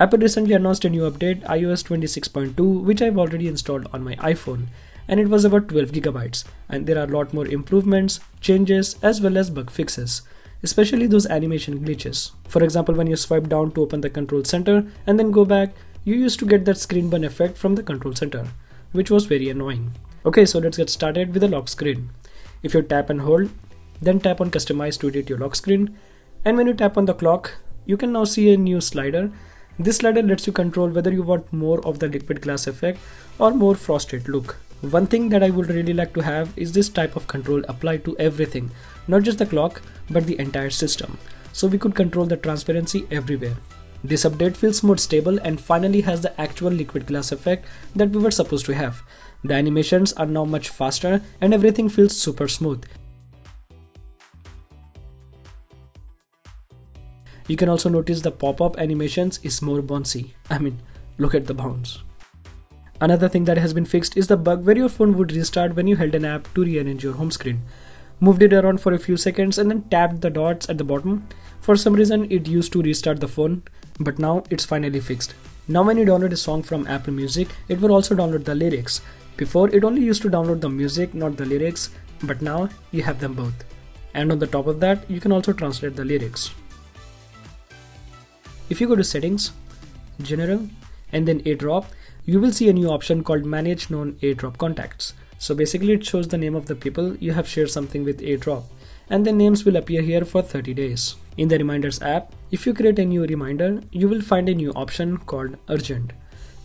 Apple recently announced a new update, iOS 26.2, which I've already installed on my iPhone, and it was about 12 GB, and there are a lot more improvements, changes as well as bug fixes, especially those animation glitches. For example, when you swipe down to open the control center and then go back, you used to get that screen burn effect from the control center, which was very annoying. Okay, so let's get started with the lock screen. If you tap and hold, then tap on customize to edit your lock screen, and when you tap on the clock, you can now see a new slider. This slider lets you control whether you want more of the liquid glass effect or more frosted look. One thing that I would really like to have is this type of control applied to everything, not just the clock but the entire system, so we could control the transparency everywhere. This update feels more stable and finally has the actual liquid glass effect that we were supposed to have. The animations are now much faster and everything feels super smooth. You can also notice the pop-up animations is more bouncy. I mean, look at the bounce. Another thing that has been fixed is the bug where your phone would restart when you held an app to rearrange your home screen. Moved it around for a few seconds and then tapped the dots at the bottom. For some reason, it used to restart the phone, but now it's finally fixed. Now when you download a song from Apple Music, it will also download the lyrics. Before, it only used to download the music, not the lyrics, but now you have them both. And on the top of that, you can also translate the lyrics. If you go to settings, general, and then airdrop, you will see a new option called manage known airdrop contacts. So basically it shows the name of the people you have shared something with airdrop, and their names will appear here for 30 days. In the reminders app, if you create a new reminder, you will find a new option called urgent.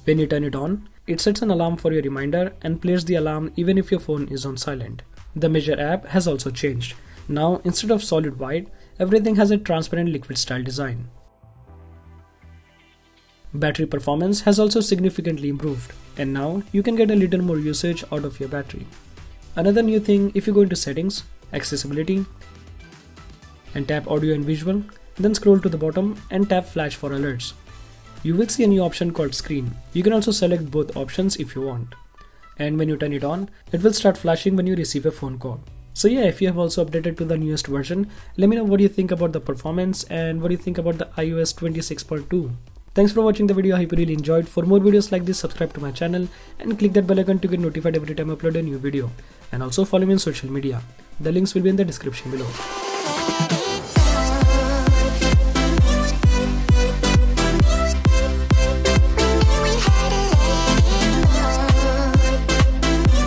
When you turn it on, it sets an alarm for your reminder and plays the alarm even if your phone is on silent. The measure app has also changed. Now instead of solid white, everything has a transparent liquid style design. Battery performance has also significantly improved, and now you can get a little more usage out of your battery. Another new thing, if you go into settings, accessibility, and tap audio and visual, then scroll to the bottom and tap flash for alerts. You will see a new option called screen. You can also select both options if you want. And when you turn it on, it will start flashing when you receive a phone call. So yeah, if you have also updated to the newest version, let me know what you think about the performance and what you think about the iOS 26.2. Thanks for watching the video, I hope you really enjoyed. For more videos like this, subscribe to my channel and click that bell icon to get notified every time I upload a new video. And also follow me on social media. The links will be in the description below.